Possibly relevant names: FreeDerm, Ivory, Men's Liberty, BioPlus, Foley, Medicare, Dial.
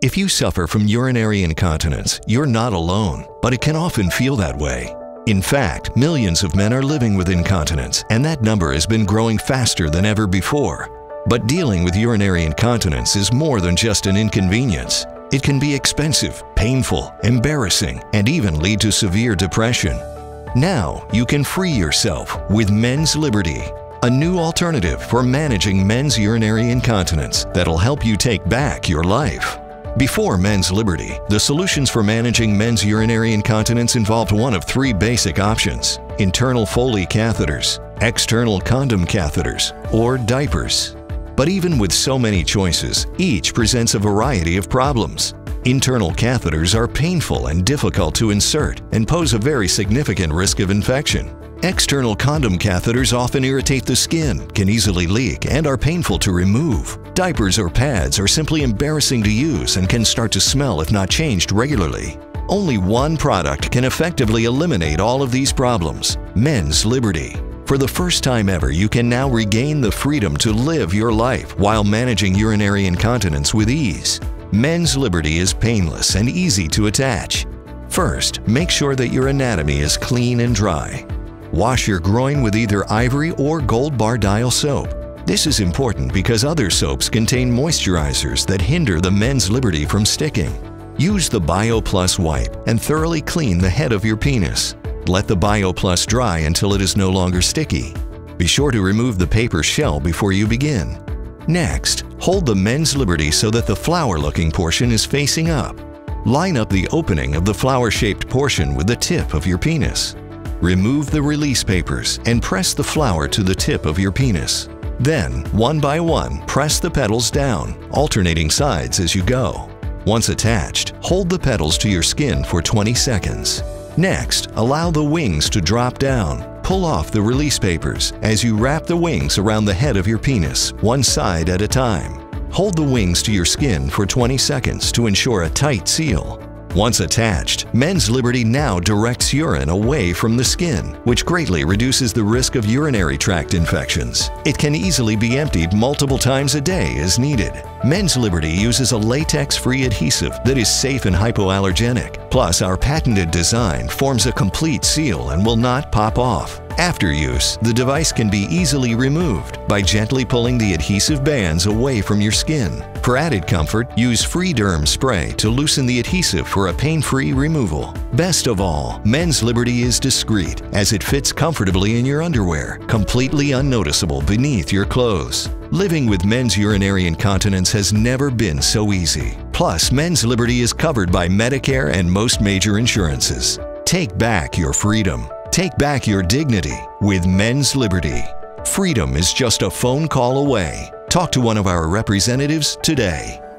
If you suffer from urinary incontinence, you're not alone, but it can often feel that way. In fact, millions of men are living with incontinence, and that number has been growing faster than ever before. But dealing with urinary incontinence is more than just an inconvenience. It can be expensive, painful, embarrassing, and even lead to severe depression. Now you can free yourself with Men's Liberty, a new alternative for managing men's urinary incontinence that'll help you take back your life. Before Men's Liberty, the solutions for managing men's urinary incontinence involved one of three basic options: internal Foley catheters, external condom catheters, or diapers. But even with so many choices, each presents a variety of problems. Internal catheters are painful and difficult to insert and pose a very significant risk of infection. External condom catheters often irritate the skin, can easily leak, and are painful to remove. Diapers or pads are simply embarrassing to use and can start to smell if not changed regularly. Only one product can effectively eliminate all of these problems: Men's Liberty. For the first time ever, you can now regain the freedom to live your life while managing urinary incontinence with ease. Men's Liberty is painless and easy to attach. First, make sure that your anatomy is clean and dry. Wash your groin with either Ivory or Gold Bar Dial soap. This is important because other soaps contain moisturizers that hinder the Men's Liberty from sticking. Use the BioPlus wipe and thoroughly clean the head of your penis. Let the BioPlus dry until it is no longer sticky. Be sure to remove the paper shell before you begin. Next, hold the Men's Liberty so that the flower-looking portion is facing up. Line up the opening of the flower-shaped portion with the tip of your penis. Remove the release papers and press the flower to the tip of your penis. Then, one by one, press the petals down, alternating sides as you go. Once attached, hold the petals to your skin for 20 seconds. Next, allow the wings to drop down. Pull off the release papers as you wrap the wings around the head of your penis, one side at a time. Hold the wings to your skin for 20 seconds to ensure a tight seal. Once attached, Men's Liberty now directs urine away from the skin, which greatly reduces the risk of urinary tract infections. It can easily be emptied multiple times a day as needed. Men's Liberty uses a latex-free adhesive that is safe and hypoallergenic. Plus, our patented design forms a complete seal and will not pop off. After use, the device can be easily removed by gently pulling the adhesive bands away from your skin. For added comfort, use FreeDerm spray to loosen the adhesive for a pain-free removal. Best of all, Men's Liberty is discreet as it fits comfortably in your underwear, completely unnoticeable beneath your clothes. Living with men's urinary incontinence has never been so easy. Plus, Men's Liberty is covered by Medicare and most major insurances. Take back your freedom. Take back your dignity with Men's Liberty. Freedom is just a phone call away. Talk to one of our representatives today.